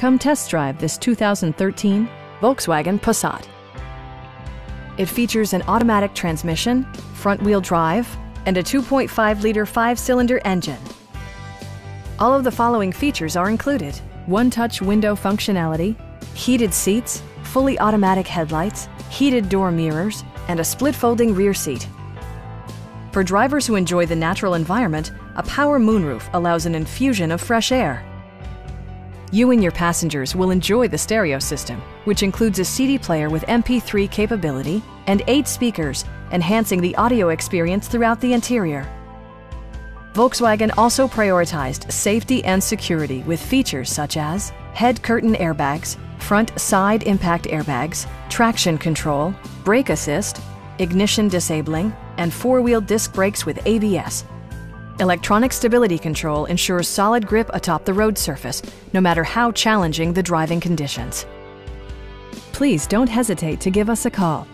Come test drive this 2013 Volkswagen Passat. It features an automatic transmission, front-wheel drive, and a 2.5-liter 5-cylinder engine. All of the following features are included: one-touch window functionality, heated seats, fully automatic headlights, heated door mirrors, and a split-folding rear seat. For drivers who enjoy the natural environment, a power moonroof allows an infusion of fresh air. You and your passengers will enjoy the stereo system, which includes a CD player with MP3 capability and 8 speakers, enhancing the audio experience throughout the interior. Volkswagen also prioritized safety and security with features such as head curtain airbags, front side impact airbags, traction control, brake assist, ignition disabling, and four-wheel disc brakes with ABS. Electronic stability control ensures solid grip atop the road surface, no matter how challenging the driving conditions. Please don't hesitate to give us a call.